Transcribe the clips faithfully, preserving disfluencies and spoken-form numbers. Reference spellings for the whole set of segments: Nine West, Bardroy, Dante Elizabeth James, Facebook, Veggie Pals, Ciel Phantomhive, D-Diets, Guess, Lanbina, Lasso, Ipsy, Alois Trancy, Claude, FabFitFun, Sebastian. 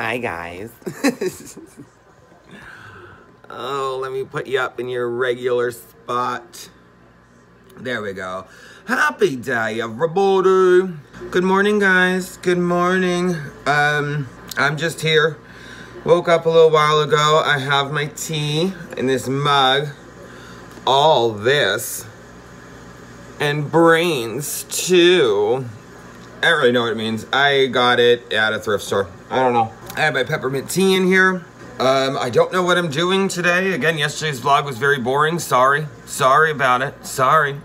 Hi, guys. Oh, let me put you up in your regular spot. There we go. Happy day, everybody. Good morning, guys. Good morning. Um, I'm just here. Woke up a little while ago. I have my tea in this mug. All this. And brains, too. I don't really know what it means. I got it at a thrift store. I don't know. I have my peppermint tea in here. Um, I don't know what I'm doing today. Again, yesterday's vlog was very boring. Sorry. Sorry about it. Sorry.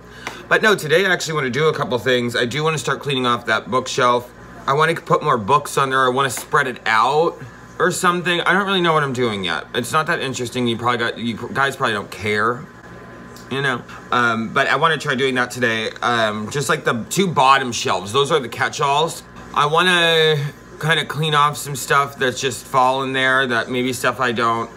But no, today I actually want to do a couple things. I do want to start cleaning off that bookshelf. I want to put more books on there. I want to spread it out or something. I don't really know what I'm doing yet. It's not that interesting. You probably got, you guys probably don't care. You know, um, but I want to try doing that today. Um, just like the two bottom shelves, those are the catch-alls. I want to kind of clean off some stuff that's just fallen there, that maybe stuff I don't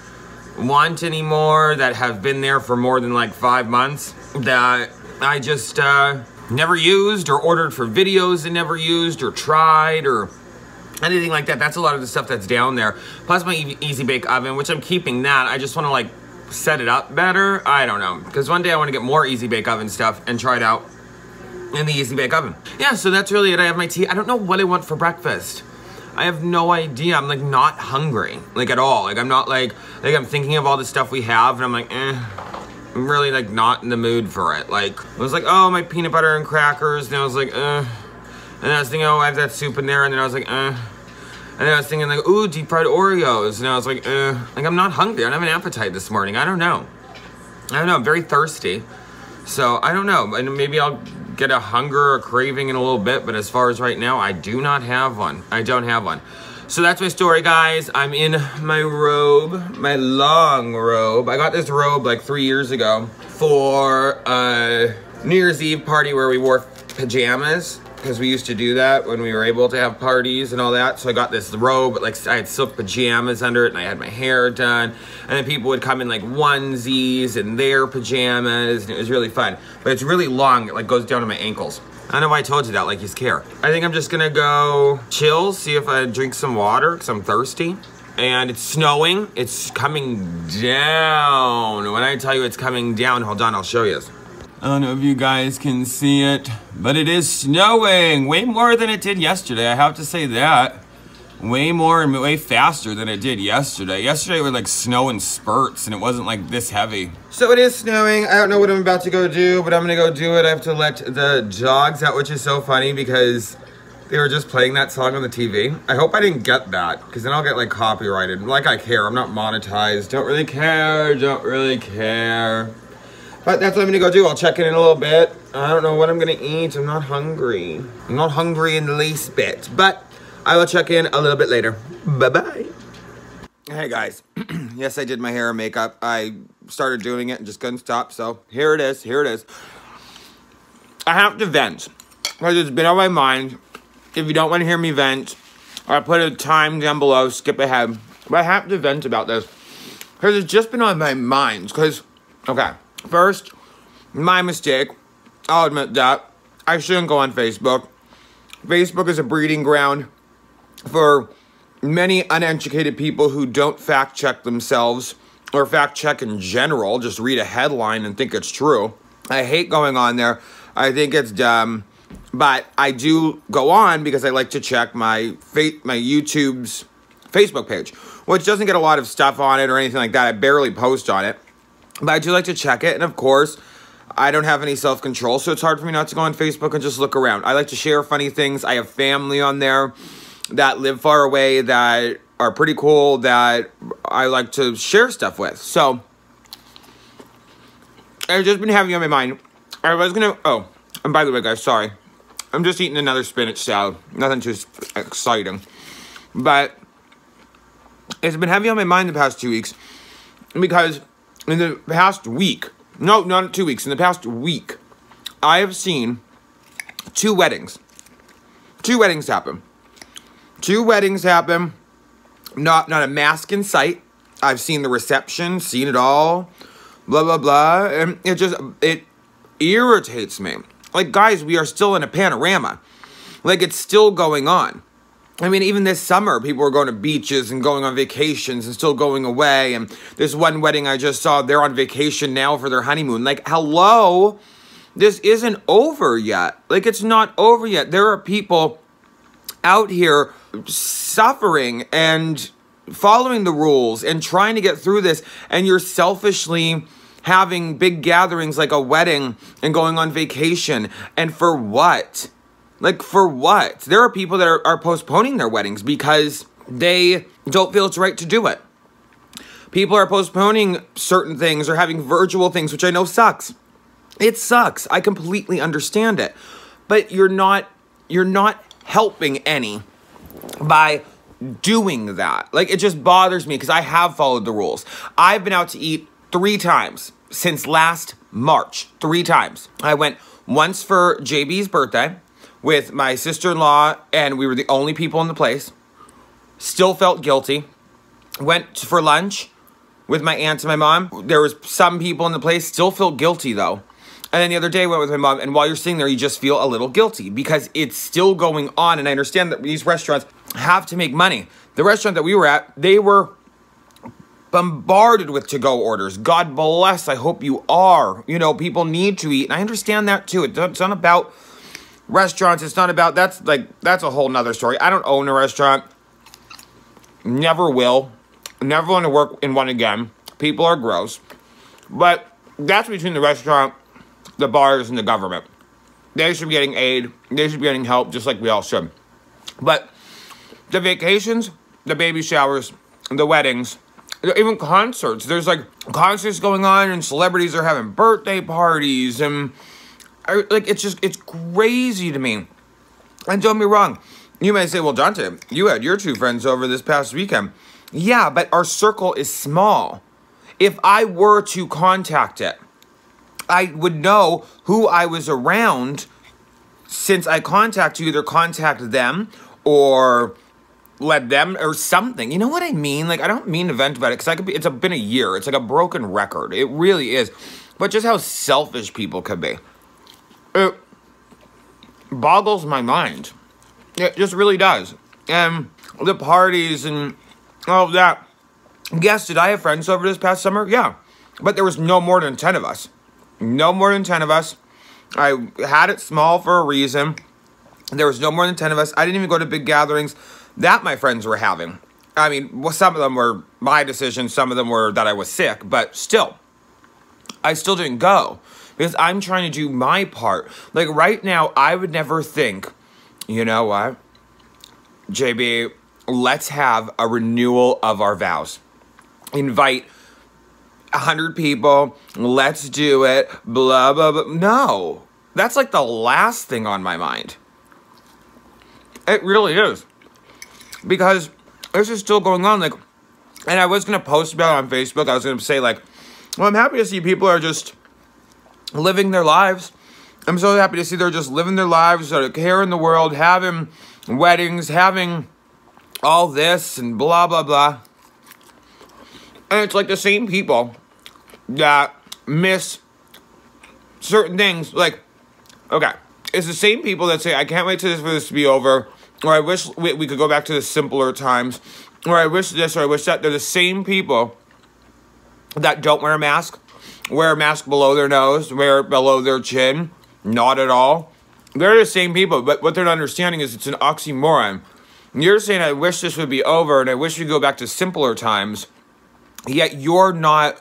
want anymore, that have been there for more than like five months, that I just uh, never used or ordered for videos and never used or tried or anything like that. That's a lot of the stuff that's down there. Plus my Easy Bake Oven, which I'm keeping that. I just want to like set it up better. I don't know, because one day I want to get more Easy Bake Oven stuff and try it out in the Easy Bake Oven. Yeah, so that's really it. I have my tea. I don't know what I want for breakfast. I have no idea. I'm like not hungry, like at all. Like I'm not like, like I'm thinking of all the stuff we have and I'm like, eh, I'm really like not in the mood for it. Like I was like, oh, my peanut butter and crackers. And I was like, eh. And then I was thinking, oh, I have that soup in there. And then I was like, eh. And then I was thinking like, ooh, deep fried Oreos. And I was like, eh. Like, I'm not hungry. I don't have an appetite this morning. I don't know. I don't know. I'm very thirsty. So, I don't know. And maybe I'll get a hunger or a craving in a little bit. But as far as right now, I do not have one. I don't have one. So, that's my story, guys. I'm in my robe. My long robe. I got this robe like three years ago for a New Year's Eve party where we wore pajamas. Because we used to do that when we were able to have parties and all that. So I got this robe, but like I had silk pajamas under it and I had my hair done. And then people would come in like onesies and their pajamas and it was really fun. But it's really long, it like goes down to my ankles. I don't know why I told you that, like you care. I think I'm just gonna go chill, see if I drink some water because I'm thirsty. And it's snowing, it's coming down. When I tell you it's coming down, hold on, I'll show you. I don't know if you guys can see it, but it is snowing way more than it did yesterday. I have to say that. Way more and way faster than it did yesterday. Yesterday it was like snow in spurts and it wasn't like this heavy. So it is snowing. I don't know what I'm about to go do, but I'm gonna go do it. I have to let the dogs out, which is so funny because they were just playing that song on the T V. I hope I didn't get that because then I'll get like copyrighted. Like I care, I'm not monetized. Don't really care, don't really care. But that's what I'm gonna go do. I'll check in in a little bit. I don't know what I'm gonna eat. I'm not hungry. I'm not hungry in the least bit. But I will check in a little bit later. Bye-bye. Hey guys. Yes, I did my hair and makeup. I started doing it and just couldn't stop. So here it is. Here it is. I have to vent. Because it's been on my mind. If you don't want to hear me vent, I'll put a time down below. Skip ahead. But I have to vent about this. Because it's just been on my mind. Because, okay. First, my mistake. I'll admit that. I shouldn't go on Facebook. Facebook is a breeding ground for many uneducated people who don't fact check themselves or fact check in general. Just read a headline and think it's true. I hate going on there. I think it's dumb. But I do go on because I like to check my my YouTube's Facebook page, which doesn't get a lot of stuff on it or anything like that. I barely post on it. But I do like to check it, and of course, I don't have any self-control, so it's hard for me not to go on Facebook and just look around. I like to share funny things. I have family on there that live far away that are pretty cool that I like to share stuff with. So, I've just been having it on my mind. I was gonna, oh, and by the way, guys, sorry. I'm just eating another spinach salad. Nothing too exciting. But, it's been heavy on my mind the past two weeks because in the past week, no, not two weeks, in the past week, I have seen two weddings. Two weddings happen. Two weddings happen, not, not a mask in sight. I've seen the reception, seen it all, blah, blah, blah. And it just, it irritates me. Like, guys, we are still in a panorama. Like, it's still going on. I mean, even this summer, people are going to beaches and going on vacations and still going away. And this one wedding I just saw, they're on vacation now for their honeymoon. Like, hello, this isn't over yet. Like, it's not over yet. There are people out here suffering and following the rules and trying to get through this. And you're selfishly having big gatherings like a wedding and going on vacation. And for what? Like, for what? There are people that are, are postponing their weddings because they don't feel it's right to do it. People are postponing certain things or having virtual things, which I know sucks. It sucks. I completely understand it. But you're not, you're not helping any by doing that. Like, it just bothers me because I have followed the rules. I've been out to eat three times since last March. Three times. I went once for J B's birthday with my sister-in-law, and we were the only people in the place. Still felt guilty. Went for lunch with my aunt and my mom. There was some people in the place. Still felt guilty, though. And then the other day, went with my mom. And while you're sitting there, you just feel a little guilty because it's still going on. And I understand that these restaurants have to make money. The restaurant that we were at, they were bombarded with to-go orders. God bless. I hope you are. You know, people need to eat. And I understand that, too. It's not about restaurants, it's not about, that's like, that's a whole nother story. I don't own a restaurant. Never will. Never want to work in one again. People are gross. But that's between the restaurant, the bars, and the government. They should be getting aid. They should be getting help, just like we all should. But the vacations, the baby showers, the weddings, even concerts. There's like concerts going on and celebrities are having birthday parties and I, like, it's just, it's crazy to me. And don't be wrong. You may say, well, Dante, you had your two friends over this past weekend. Yeah, but our circle is small. If I were to contact it, I would know who I was around since I contact you, either contact them or let them or something. You know what I mean? Like, I don't mean to vent about it because I could be, it's been a year. It's like a broken record. It really is. But just how selfish people could be. It boggles my mind. It just really does. And the parties and all of that. Guess, did I have friends over this past summer? Yeah. But there was no more than ten of us. No more than ten of us. I had it small for a reason. There was no more than ten of us. I didn't even go to big gatherings that my friends were having. I mean, well, some of them were my decision. Some of them were that I was sick. But still, I still didn't go. Because I'm trying to do my part. Like, right now, I would never think, you know what, J B, let's have a renewal of our vows. Invite one hundred people. Let's do it. Blah, blah, blah. No. That's, like, the last thing on my mind. It really is. Because this is still going on. Like, and I was going to post about it on Facebook. I was going to say, like, well, I'm happy to see people are just living their lives. I'm so happy to see they're just living their lives, out of care in the world, having weddings, having all this and blah, blah, blah. And it's like the same people that miss certain things. Like, okay, it's the same people that say, I can't wait for this, for this to be over, or I wish we, we could go back to the simpler times, or I wish this, or I wish that. They're the same people that don't wear a mask. Wear a mask below their nose, wear it below their chin, not at all. They're the same people, but what they're not understanding is it's an oxymoron. You're saying, I wish this would be over, and I wish we'd go back to simpler times, yet you're not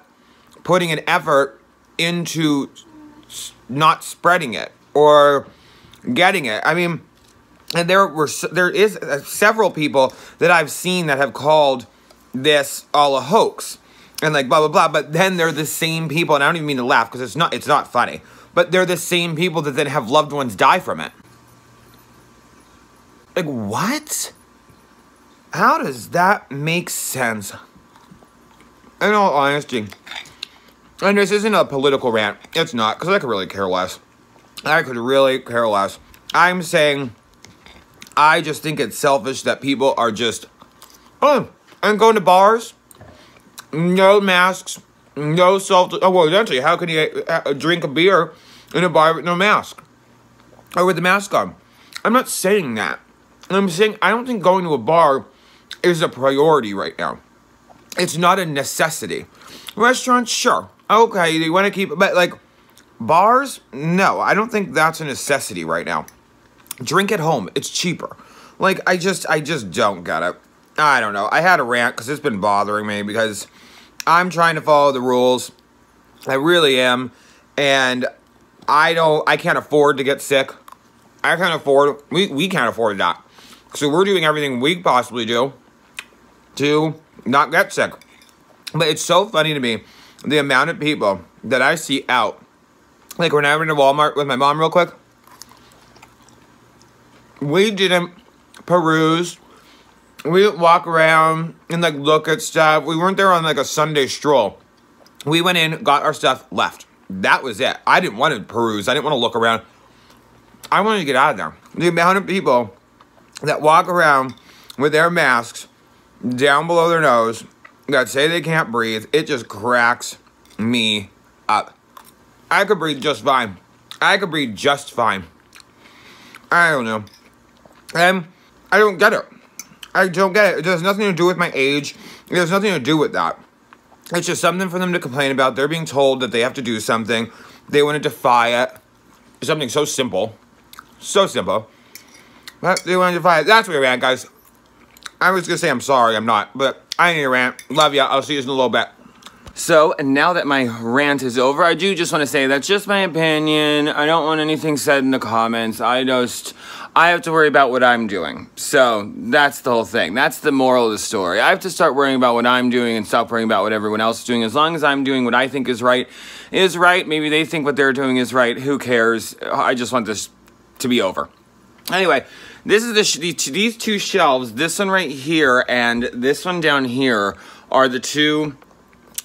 putting an effort into not spreading it or getting it. I mean, and there were there is several people that I've seen that have called this all a hoax. And like blah, blah, blah. But then they're the same people. And I don't even mean to laugh because it's not, it's not funny. But they're the same people that then have loved ones die from it. Like, what? How does that make sense? In all honesty. And this isn't a political rant. It's not. Because I could really care less. I could really care less. I'm saying I just think it's selfish that people are just, oh, I'm going to bars. No masks, no self. Oh, well, eventually, how can you uh, drink a beer in a bar with no mask? Or with a mask on? I'm not saying that. And I'm saying I don't think going to a bar is a priority right now. It's not a necessity. Restaurants, sure. Okay, they want to keep it. But, like, bars? No, I don't think that's a necessity right now. Drink at home. It's cheaper. Like, I just, I just don't get it. I don't know. I had a rant because it's been bothering me because I'm trying to follow the rules. I really am. And I don't, I can't afford to get sick. I can't afford, we, we can't afford that. So we're doing everything we possibly do to not get sick. But it's so funny to me, the amount of people that I see out. Like when I went to Walmart with my mom real quick, we didn't peruse. We didn't walk around and like look at stuff. We weren't there on like a Sunday stroll. We went in, got our stuff, left. That was it. I didn't want to peruse. I didn't want to look around. I wanted to get out of there. The amount of people that walk around with their masks down below their nose that say they can't breathe, it just cracks me up. I could breathe just fine. I could breathe just fine. I don't know. And I don't get it. I don't get it. It has nothing to do with my age. It has nothing to do with that. It's just something for them to complain about. They're being told that they have to do something. They want to defy it. Something so simple. So simple. But they want to defy it. That's my rant, guys. I was going to say I'm sorry. I'm not. But I need a rant. Love ya. I'll see you in a little bit. So, and now that my rant is over, I do just want to say that's just my opinion. I don't want anything said in the comments. I just, I have to worry about what I'm doing. So, that's the whole thing. That's the moral of the story. I have to start worrying about what I'm doing and stop worrying about what everyone else is doing. As long as I'm doing what I think is right, is right. Maybe they think what they're doing is right. Who cares? I just want this to be over. Anyway, this is the sh these two shelves. This one right here and this one down here are the two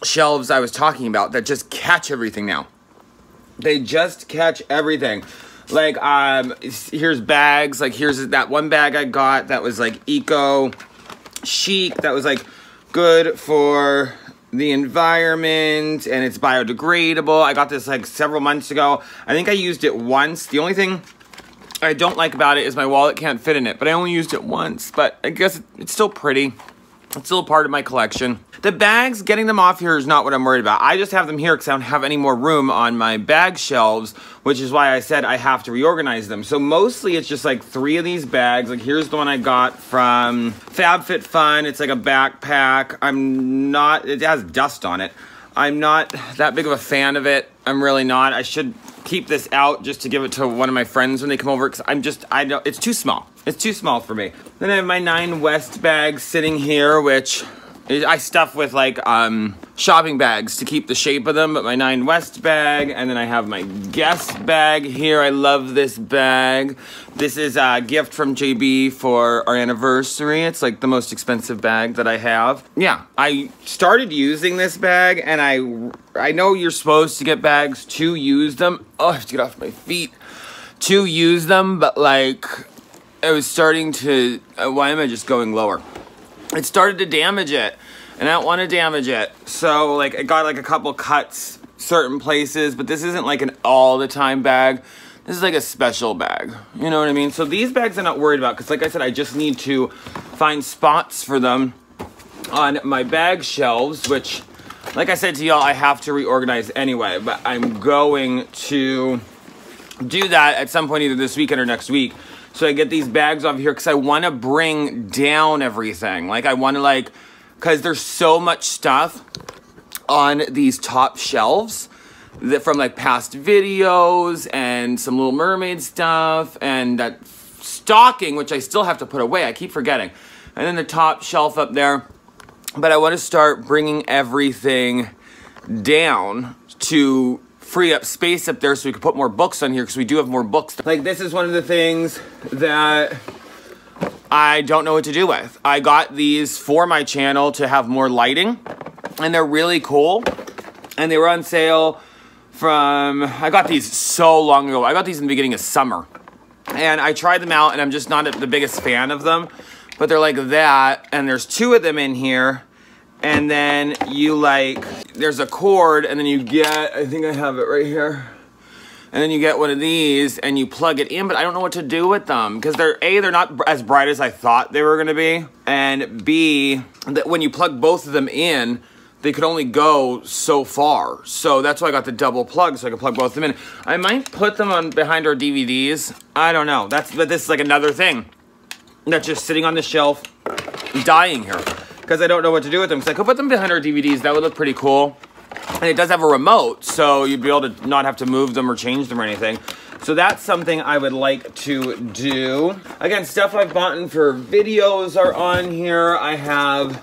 shelves I was talking about that just catch everything now. They just catch everything. Like, um, here's bags. Like, here's that one bag I got that was, like, eco-chic. That was, like, good for the environment. And it's biodegradable. I got this, like, several months ago. I think I used it once. The only thing I don't like about it is my wallet can't fit in it. But I only used it once. But I guess it's still pretty. It's still part of my collection. The bags, getting them off here is not what I'm worried about. I just have them here because I don't have any more room on my bag shelves, which is why I said I have to reorganize them. So mostly it's just like three of these bags. Like here's the one I got from FabFitFun. It's like a backpack. I'm not, it has dust on it. I'm not that big of a fan of it. I'm really not. I should keep this out just to give it to one of my friends when they come over because I'm just, I don't, it's too small. It's too small for me. Then I have my Nine West bag sitting here, which I stuff with like um, shopping bags to keep the shape of them, but my Nine West bag, and then I have my Guess bag here. I love this bag. This is a gift from J B for our anniversary. It's like the most expensive bag that I have. Yeah, I started using this bag, and I, I know you're supposed to get bags to use them. Oh, I have to get off my feet. To use them, but like, I was starting to, why am I just going lower? It started to damage it, and I don't want to damage it. So, like, it got like a couple cuts certain places, but this isn't like an all-the-time bag. This is like a special bag, you know what I mean? So these bags I'm not worried about, because like I said, I just need to find spots for them on my bag shelves, which, like I said to y'all, I have to reorganize anyway, but I'm going to do that at some point either this weekend or next week. So I get these bags off here because I want to bring down everything. Like, I want to, like, because there's so much stuff on these top shelves that from, like, past videos and some Little Mermaid stuff and that stocking, which I still have to put away. I keep forgetting. And then the top shelf up there. But I want to start bringing everything down to free up space up there so we can put more books on here because we do have more books. Like, this is one of the things that I don't know what to do with. I got these for my channel to have more lighting, and they're really cool. And they were on sale from, I got these so long ago. I got these in the beginning of summer. And I tried them out, and I'm just not the biggest fan of them. But they're like that, and there's two of them in here. And then you like, there's a cord, and then you get, I think I have it right here. And then you get one of these and you plug it in, but I don't know what to do with them because they're A, they're not as bright as I thought they were gonna be, and B, that when you plug both of them in, they could only go so far. So that's why I got the double plug, so I could plug both of them in. I might put them on behind our D V Ds. I don't know. That's, but this is like another thing that's just sitting on the shelf, dying here, because I don't know what to do with them. Because I could put them behind our D V Ds. That would look pretty cool. And it does have a remote, so you'd be able to not have to move them or change them or anything. So that's something I would like to do. Again, stuff I've bought in for videos are on here. I have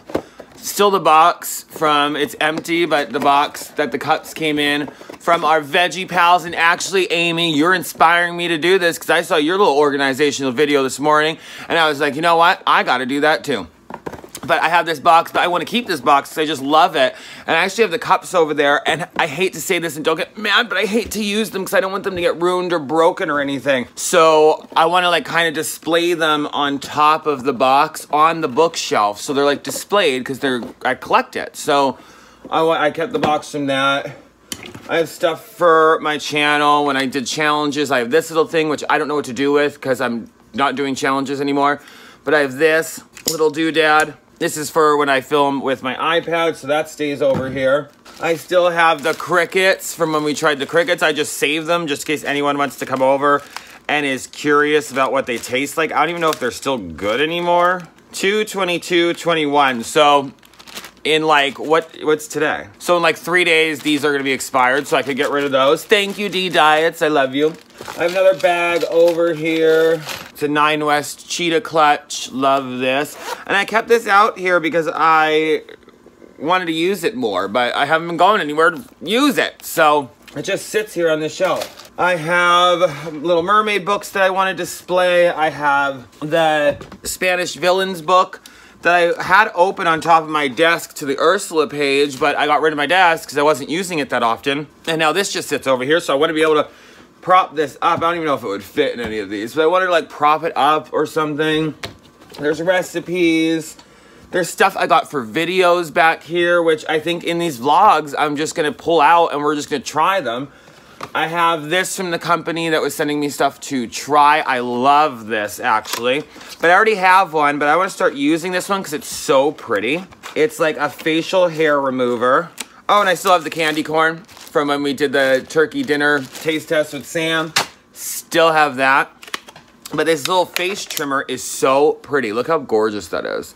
still the box from, it's empty, but the box that the cups came in from our Veggie Pals. And actually, Amy, you're inspiring me to do this because I saw your little organizational video this morning. And I was like, you know what? I got to do that too. But I have this box, but I want to keep this box because I just love it. And I actually have the cups over there, and I hate to say this and don't get mad, but I hate to use them because I don't want them to get ruined or broken or anything. So I want to like kind of display them on top of the box on the bookshelf. So they're like displayed because they're, I collect it. So I, I kept the box from that. I have stuff for my channel. When I did challenges, I have this little thing, which I don't know what to do with because I'm not doing challenges anymore. But I have this little doodad. This is for when I film with my iPad, so that stays over here. I still have the crickets from when we tried the crickets. I just saved them just in case anyone wants to come over and is curious about what they taste like. I don't even know if they're still good anymore. two twenty-two twenty-one, so in like, what? what's today? So in like three days, these are gonna be expired, so I could get rid of those. Thank you, D-Diets, I love you. I have another bag over here. It's a Nine West Cheetah Clutch. Love this. And I kept this out here because I wanted to use it more, but I haven't been going anywhere to use it. So it just sits here on the shelf. I have Little Mermaid books that I want to display. I have the Spanish Villains book that I had open on top of my desk to the Ursula page, but I got rid of my desk because I wasn't using it that often. And now this just sits over here, so I want to be able to prop this up. I don't even know if it would fit in any of these, but I wanted to like prop it up or something. There's recipes. There's stuff I got for videos back here, which I think in these vlogs, I'm just gonna pull out and we're just gonna try them. I have this from the company that was sending me stuff to try. I love this actually, but I already have one, but I wanna start using this one because it's so pretty. It's like a facial hair remover. Oh, and I still have the candy corn from when we did the turkey dinner taste test with Sam. Still have that. But this little face trimmer is so pretty. Look how gorgeous that is.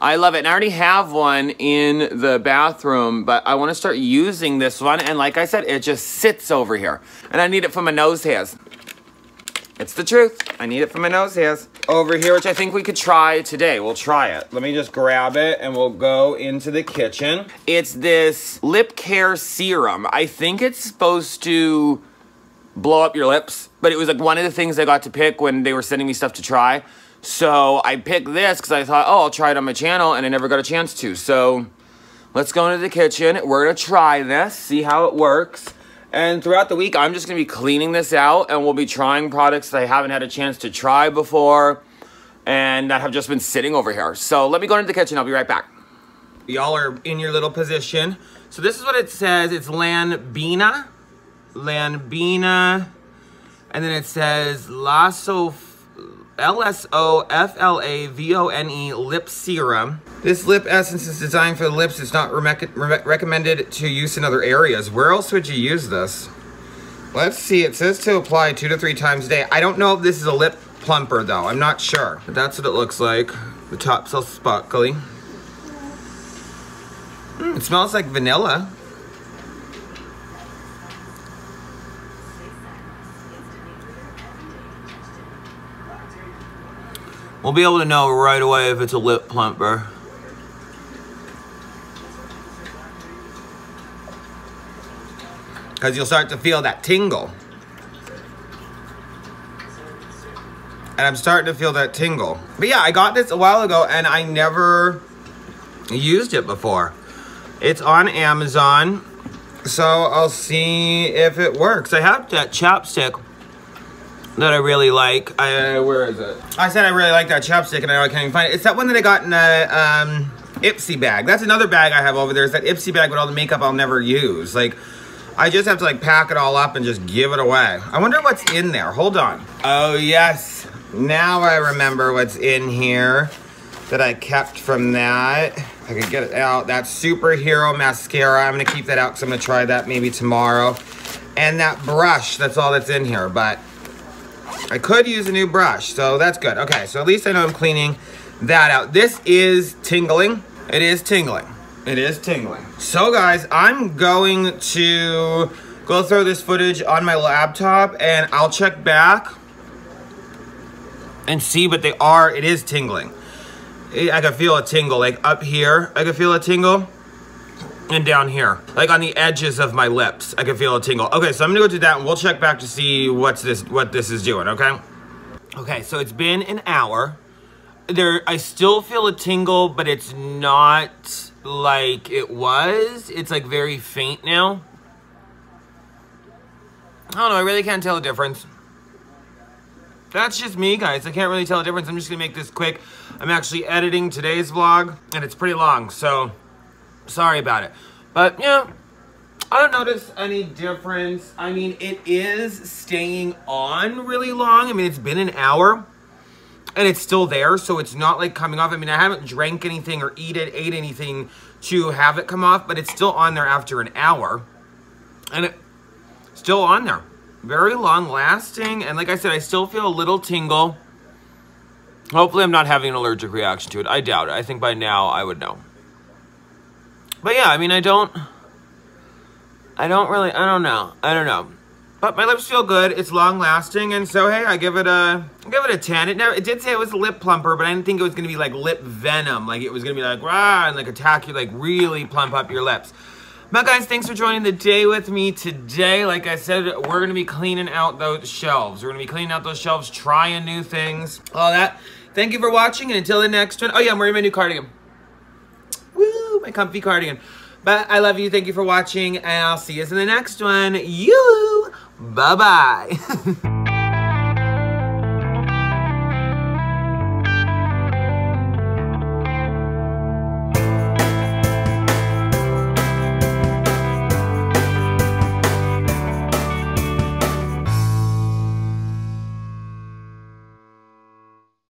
I love it. And I already have one in the bathroom, but I want to start using this one. And like I said, it just sits over here. And I need it for my nose hairs. It's the truth. I need it for my nose hairs. Over here, which I think we could try today. We'll try it. Let me just grab it and we'll go into the kitchen. It's this lip care serum. I think it's supposed to blow up your lips, but it was like one of the things I got to pick when they were sending me stuff to try. So I picked this because I thought, oh, I'll try it on my channel, and I never got a chance to. So let's go into the kitchen. We're gonna try this, see how it works. And throughout the week, I'm just going to be cleaning this out, and we'll be trying products that I haven't had a chance to try before and that have just been sitting over here. So let me go into the kitchen. I'll be right back. Y'all are in your little position. So this is what it says. It's Lanbina. Lanbina. And then it says Lasso, L S O F L A V O N E lip serum. This lip essence is designed for the lips. It's not re re recommended to use in other areas. Where else would you use this? Let's see, it says to apply two to three times a day. I don't know if this is a lip plumper though. I'm not sure. But that's what it looks like. The top's all sparkly. Mm, it smells like vanilla. We'll be able to know right away if it's a lip plumper. Because you'll start to feel that tingle. And I'm starting to feel that tingle. But yeah, I got this a while ago and I never used it before. It's on Amazon. So I'll see if it works. I have that chapstick that I really like. I, uh, where is it? I said I really like that chapstick and I can't even find it. It's that one that I got in a um, Ipsy bag. That's another bag I have over there. It's that Ipsy bag with all the makeup I'll never use. Like, I just have to like pack it all up and just give it away. I wonder what's in there. Hold on. Oh yes, now I remember what's in here that I kept from that. If I could get it out. That superhero mascara, I'm gonna keep that out because I'm gonna try that maybe tomorrow. And that brush, that's all that's in here, but I could use a new brush, so that's good. Okay, so at least I know I'm cleaning that out. This is tingling. It is tingling. It is tingling. So guys, I'm going to go throw this footage on my laptop and I'll check back and see, but they are, it is tingling. I can feel a tingle, like up here, I can feel a tingle. And down here, like on the edges of my lips, I can feel a tingle. Okay, so I'm gonna go do that and we'll check back to see what's this, what this is doing, okay? Okay, so it's been an hour. There, I still feel a tingle, but it's not like it was. It's like very faint now. I don't know, I really can't tell the difference. That's just me, guys. I can't really tell the difference. I'm just gonna make this quick. I'm actually editing today's vlog and it's pretty long, so sorry about it. But yeah, I don't notice any difference. I mean, it is staying on really long. I mean, it's been an hour and it's still there, so it's not like coming off. I mean, I haven't drank anything or eat it, ate anything to have it come off, but it's still on there after an hour and it's still on there. Very long lasting. And like I said, I still feel a little tingle. Hopefully I'm not having an allergic reaction to it. I doubt it. I think by now I would know. But yeah, I mean, I don't, I don't really, I don't know. I don't know. But my lips feel good. It's long lasting. And so, hey, I give it a, I give it a ten. It never, it did say it was a lip plumper, but I didn't think it was going to be like lip venom. Like it was going to be like, rah, and like attack you, like really plump up your lips. But guys, thanks for joining the day with me today. Like I said, we're gonna be cleaning out those shelves. We're gonna be cleaning out those shelves, trying new things, all that. Thank you for watching, and until the next one. Oh yeah, I'm wearing my new cardigan. Woo, my comfy cardigan. But I love you, thank you for watching, and I'll see you in the next one. You, bye-bye.